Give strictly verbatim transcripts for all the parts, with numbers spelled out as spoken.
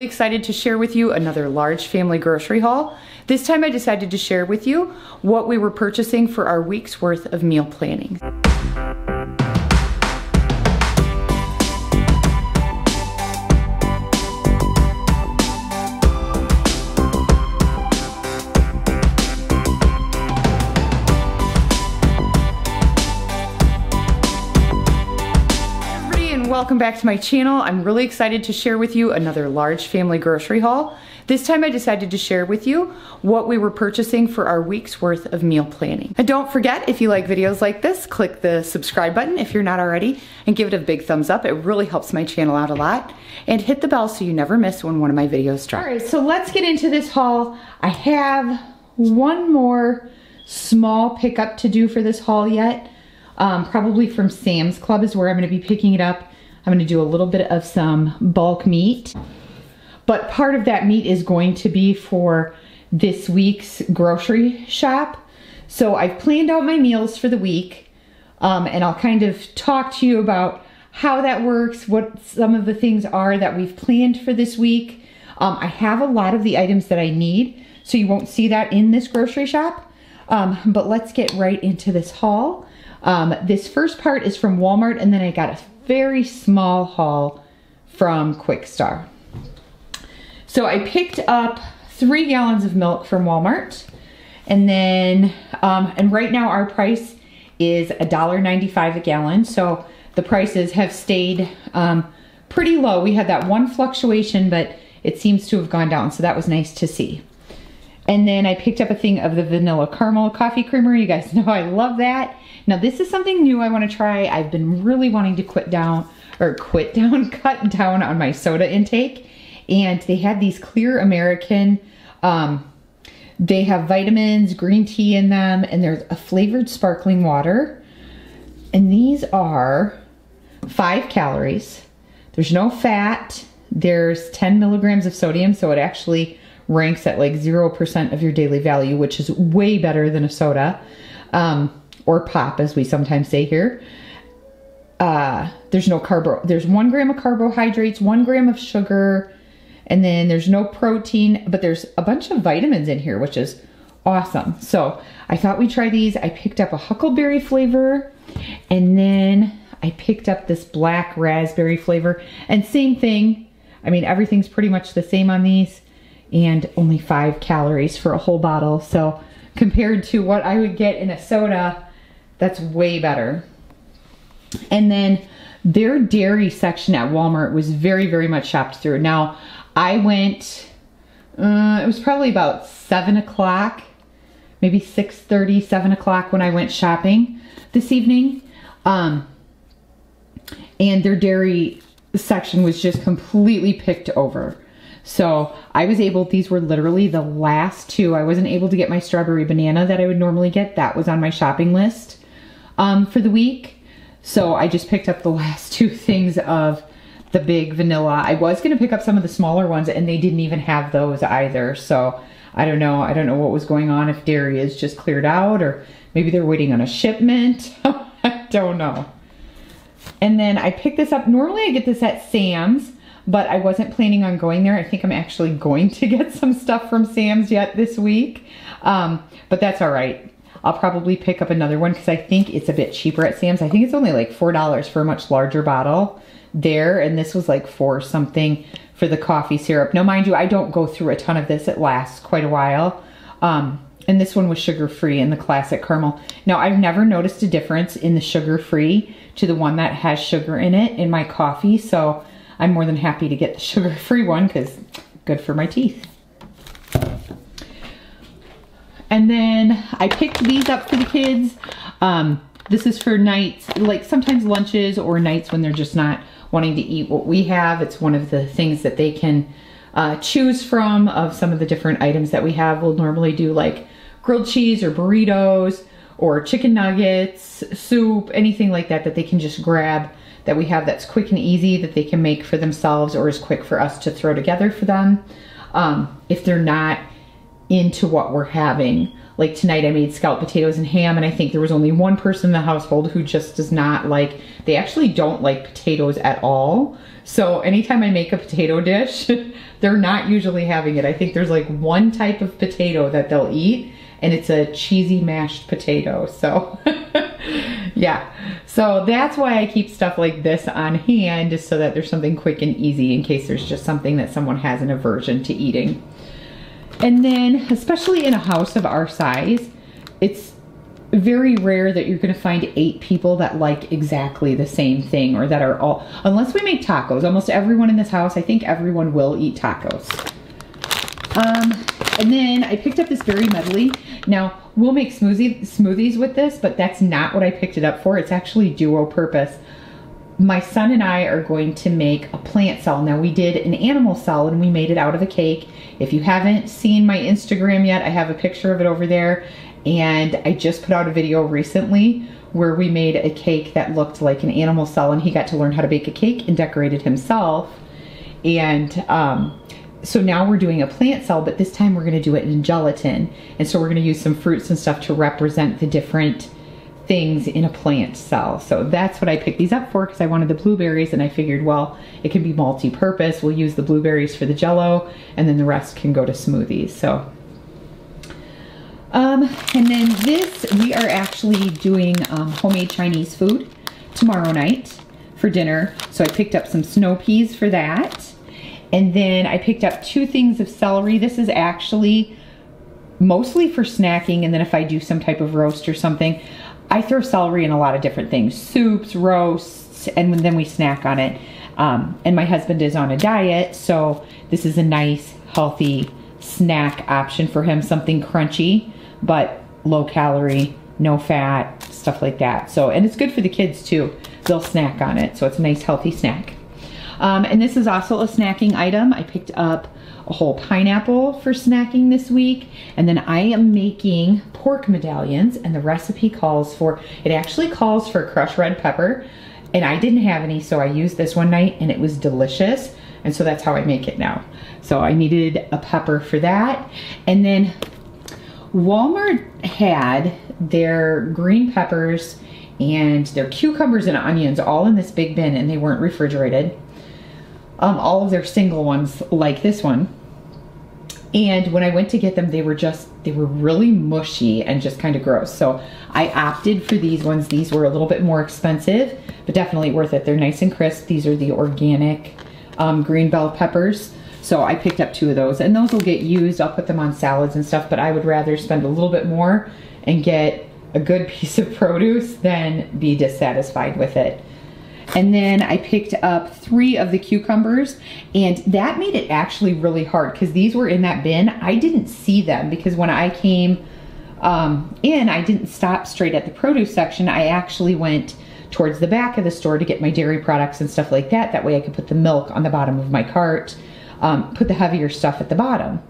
Excited to share with you another large family grocery haul. This time I decided to share with you what we were purchasing for our week's worth of meal planning. Welcome back to my channel. I'm really excited to share with you another large family grocery haul. This time I decided to share with you what we were purchasing for our week's worth of meal planning. And don't forget, if you like videos like this, click the subscribe button if you're not already and give it a big thumbs up. It really helps my channel out a lot. And hit the bell so you never miss when one of my videos drops. All right, so let's get into this haul. I have one more small pickup to do for this haul yet. Um, probably from Sam's Club is where I'm going to be picking it up. I'm going to do a little bit of some bulk meat, but part of that meat is going to be for this week's grocery shop. So I've planned out my meals for the week, um, and I'll kind of talk to you about how that works, what some of the things are that we've planned for this week. Um, I have a lot of the items that I need, so you won't see that in this grocery shop, um, but let's get right into this haul. Um, this first part is from Walmart, and then I got a very small haul from Quickstar. So I picked up three gallons of milk from Walmart, and then um, and right now our price is a dollar ninety-five a gallon, so the prices have stayed um, pretty low. We had that one fluctuation, but it seems to have gone down, so that was nice to see. And then I picked up a thing of the vanilla caramel coffee creamer. You guys know I love that. Now this is something new I want to try. I've been really wanting to quit down, or quit down, cut down on my soda intake. And they had these Clear American, um, they have vitamins, green tea in them, and there's a flavored sparkling water. And these are five calories. There's no fat. There's ten milligrams of sodium, so it actually ranks at like zero percent of your daily value, which is way better than a soda. Um, or pop, as we sometimes say here. Uh, there's no carbo, there's one gram of carbohydrates, one gram of sugar, and then there's no protein, but there's a bunch of vitamins in here, which is awesome. So I thought we'd try these. I picked up a huckleberry flavor, and then I picked up this black raspberry flavor, and same thing. I mean, everything's pretty much the same on these, and only five calories for a whole bottle. So compared to what I would get in a soda, that's way better. And then their dairy section at Walmart was very, very much shopped through. Now, I went, uh, it was probably about seven o'clock, maybe six thirty, seven o'clock when I went shopping this evening. Um, and their dairy section was just completely picked over. So I was able, these were literally the last two. I wasn't able to get my strawberry banana that I would normally get. That was on my shopping list. Um, for the week. So I just picked up the last two things of the big vanilla. I was going to pick up some of the smaller ones, and they didn't even have those either. So I don't know. I don't know what was going on, if dairy is just cleared out, or maybe they're waiting on a shipment. I don't know. And then I picked this up. Normally I get this at Sam's, but I wasn't planning on going there. I think I'm actually going to get some stuff from Sam's yet this week. Um, but that's all right. I'll probably pick up another one because I think it's a bit cheaper at Sam's. I think it's only like four dollars for a much larger bottle there. And this was like four something for the coffee syrup. Now, mind you, I don't go through a ton of this. It lasts quite a while. Um, and this one was sugar-free in the classic caramel. Now, I've never noticed a difference in the sugar-free to the one that has sugar in it in my coffee. So I'm more than happy to get the sugar-free one because good for my teeth. And then I picked these up for the kids. Um, this is for nights, like sometimes lunches or nights when they're just not wanting to eat what we have. It's one of the things that they can uh, choose from of some of the different items that we have. We'll normally do like grilled cheese or burritos or chicken nuggets, soup, anything like that that they can just grab that we have that's quick and easy that they can make for themselves or is quick for us to throw together for them. Um, if they're not into what we're having. Like tonight I made scalloped potatoes and ham, and I think there was only one person in the household who just does not like, they actually don't like potatoes at all. So anytime I make a potato dish, they're not usually having it. I think there's like one type of potato that they'll eat, and it's a cheesy mashed potato. So yeah, so that's why I keep stuff like this on hand, just so that there's something quick and easy in case there's just something that someone has an aversion to eating. And then, especially in a house of our size, it's very rare that you're gonna find eight people that like exactly the same thing, or that are all, unless we make tacos. Almost everyone in this house, I think everyone will eat tacos. Um, and then I picked up this berry medley. Now, we'll make smoothie, smoothies with this, but that's not what I picked it up for. It's actually dual purpose. My son and I are going to make a plant cell. Now, we did an animal cell and we made it out of a cake. If you haven't seen my Instagram yet, I have a picture of it over there. And I just put out a video recently where we made a cake that looked like an animal cell, and he got to learn how to bake a cake and decorate it himself. And um, so now we're doing a plant cell, but this time we're gonna do it in gelatin. And so we're gonna use some fruits and stuff to represent the different things in a plant cell. So that's what I picked these up for, because I wanted the blueberries, and I figured, well, it can be multi-purpose. We'll use the blueberries for the jello, and then the rest can go to smoothies. So um and then this, we are actually doing um, homemade Chinese food tomorrow night for dinner. So I picked up some snow peas for that, and then I picked up two things of celery. This is actually mostly for snacking, and then if I do some type of roast or something, I throw celery in a lot of different things, soups, roasts, and then we snack on it. Um, and my husband is on a diet, so this is a nice, healthy snack option for him, something crunchy, but low calorie, no fat, stuff like that. So, and it's good for the kids too. They'll snack on it, so it's a nice, healthy snack. Um, and this is also a snacking item. I picked up a whole pineapple for snacking this week. And then I am making pork medallions, and the recipe calls for, it actually calls for crushed red pepper, and I didn't have any, so I used this one night and it was delicious. And so that's how I make it now. So I needed a pepper for that. And then Walmart had their green peppers and their cucumbers and onions all in this big bin, and they weren't refrigerated. Um, all of their single ones like this one. And when I went to get them, they were just, they were really mushy and just kind of gross. So I opted for these ones. These were a little bit more expensive, but definitely worth it. They're nice and crisp. These are the organic um, green bell peppers. So I picked up two of those, and those will get used. I'll put them on salads and stuff, but I would rather spend a little bit more and get a good piece of produce than be dissatisfied with it. And then I picked up three of the cucumbers, and that made it actually really hard because these were in that bin. I didn't see them because when I came um, in, I didn't stop straight at the produce section. I actually went towards the back of the store to get my dairy products and stuff like that. That way I could put the milk on the bottom of my cart, um, put the heavier stuff at the bottom.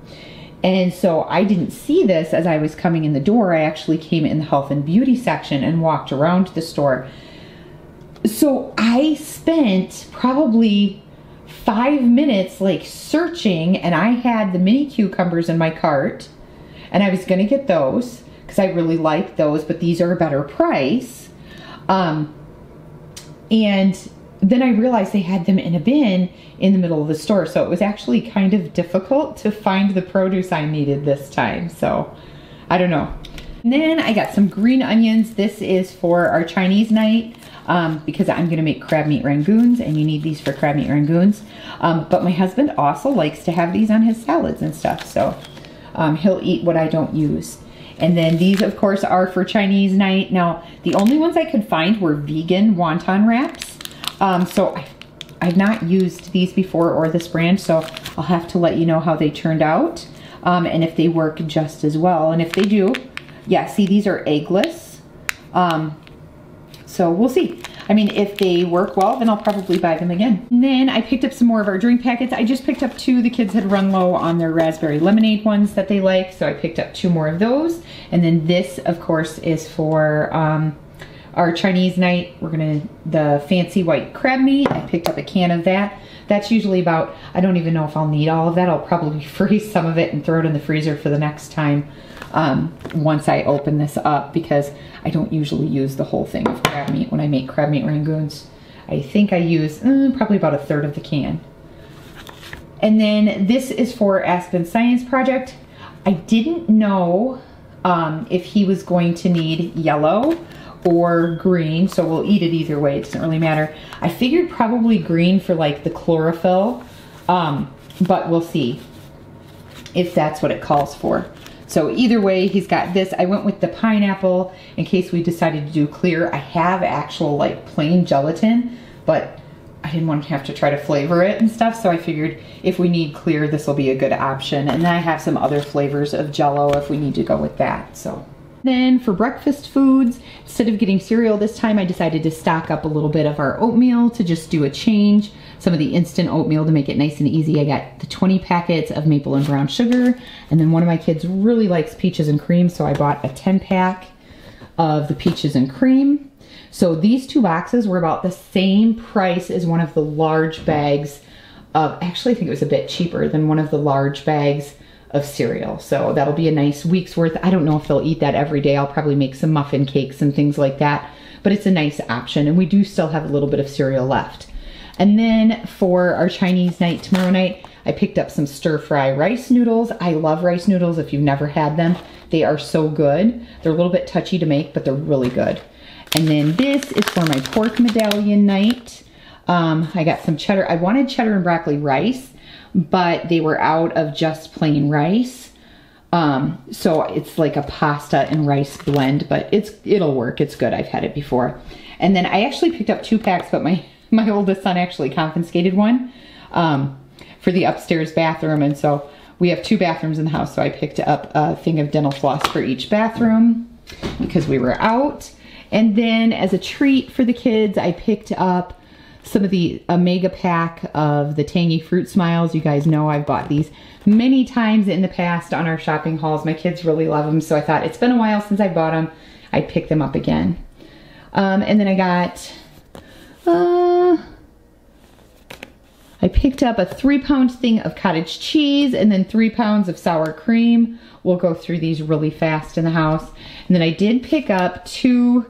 And so I didn't see this as I was coming in the door. I actually came in the health and beauty section and walked around the store. So I spent probably five minutes like searching, and I had the mini cucumbers in my cart, and I was gonna get those because I really liked those, but these are a better price. Um, and then I realized they had them in a bin in the middle of the store. So it was actually kind of difficult to find the produce I needed this time. So I don't know. And then I got some green onions. This is for our Chinese night. Um, because I'm gonna make crab meat rangoons, and you need these for crab meat rangoons. Um, but my husband also likes to have these on his salads and stuff, so um, he'll eat what I don't use. And then these, of course, are for Chinese night. Now, the only ones I could find were vegan wonton wraps. Um, so I've, I've not used these before, or this brand, so I'll have to let you know how they turned out, um, and if they work just as well. And if they do, yeah, see, these are eggless. Um, So we'll see. I mean, if they work well, then I'll probably buy them again. And then I picked up some more of our drink packets. I just picked up two. The kids had run low on their raspberry lemonade ones that they like, so I picked up two more of those. And then this, of course, is for um, our Chinese night. We're gonna, the fancy white crab meat. I picked up a can of that. That's usually about, I don't even know if I'll need all of that. I'll probably freeze some of it and throw it in the freezer for the next time um, once I open this up, because I don't usually use the whole thing of crab meat. When I make crab meat rangoons, I think I use mm, probably about a third of the can. And then this is for Aspen Science Project. I didn't know um, if he was going to need yellow or green, so we'll eat it either way, it doesn't really matter. I figured probably green for like the chlorophyll, um, but we'll see if that's what it calls for. So either way, he's got this. I went with the pineapple in case we decided to do clear. I have actual like plain gelatin, but I didn't want to have to try to flavor it and stuff, so I figured if we need clear, this will be a good option. And then I have some other flavors of Jell-O if we need to go with that. So then for breakfast foods, instead of getting cereal this time, I decided to stock up a little bit of our oatmeal to just do a change. Some of the instant oatmeal to make it nice and easy. I got the twenty packets of maple and brown sugar, and then one of my kids really likes peaches and cream, so I bought a ten pack of the peaches and cream. So these two boxes were about the same price as one of the large bags of, actually I think it was a bit cheaper than one of the large bags of cereal. So that'll be a nice week's worth. I don't know if they'll eat that every day. I'll probably make some muffin cakes and things like that, but it's a nice option. And we do still have a little bit of cereal left. And then for our Chinese night tomorrow night, I picked up some stir-fry rice noodles. I love rice noodles if you've never had them. They are so good. They're a little bit touchy to make, but they're really good. And then this is for my pork medallion night. Um, I got some cheddar. I wanted cheddar and broccoli rice, but they were out of just plain rice. Um, so it's like a pasta and rice blend, but it's it'll work. It's good. I've had it before. And then I actually picked up two packs, but my, my oldest son actually confiscated one um, for the upstairs bathroom. And so we have two bathrooms in the house, so I picked up a thing of dental floss for each bathroom because we were out. And then as a treat for the kids, I picked up some of the Omega pack of the Tangy Fruit Smiles. You guys know I've bought these many times in the past on our shopping hauls. My kids really love them, so I thought it's been a while since I bought them. I'd pick them up again. Um, and then I got, uh, I picked up a three pound thing of cottage cheese and then three pounds of sour cream. We'll go through these really fast in the house. And then I did pick up two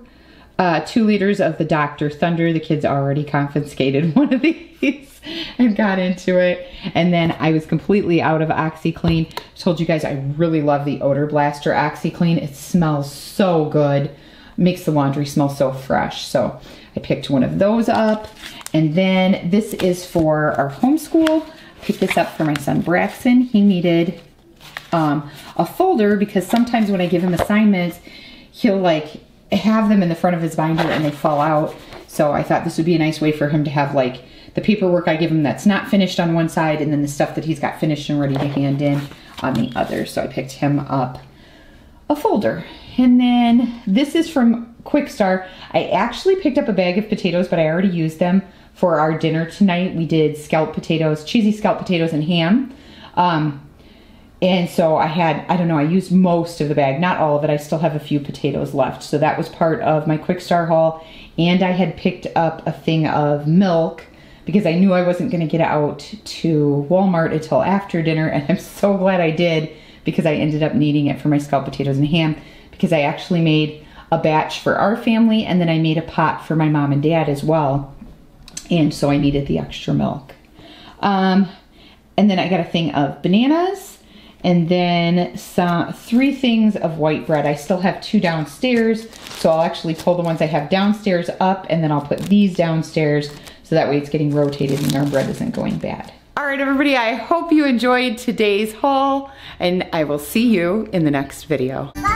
Uh, two liters of the Doctor Thunder. The kids already confiscated one of these and got into it. And then I was completely out of OxyClean. I told you guys I really love the Odor Blaster OxyClean. It smells so good. Makes the laundry smell so fresh. So I picked one of those up. And then this is for our homeschool. I picked this up for my son Braxton. He needed um, a folder because sometimes when I give him assignments, he'll like have them in the front of his binder and they fall out. So I thought this would be a nice way for him to have like the paperwork I give him that's not finished on one side and then the stuff that he's got finished and ready to hand in on the other. So I picked him up a folder. And then this is from Quickstar. I actually picked up a bag of potatoes, but I already used them for our dinner tonight. We did scalloped potatoes, cheesy scalloped potatoes and ham. Um, And so I had, I don't know, I used most of the bag, not all of it. I still have a few potatoes left. So that was part of my Quickstar haul. And I had picked up a thing of milk because I knew I wasn't going to get out to Walmart until after dinner. And I'm so glad I did because I ended up needing it for my scalloped potatoes and ham because I actually made a batch for our family and then I made a pot for my mom and dad as well. And so I needed the extra milk. Um, and then I got a thing of bananas. And then some, three things of white bread. I still have two downstairs, so I'll actually pull the ones I have downstairs up and then I'll put these downstairs so that way it's getting rotated and our bread isn't going bad. All right, everybody, I hope you enjoyed today's haul and I will see you in the next video.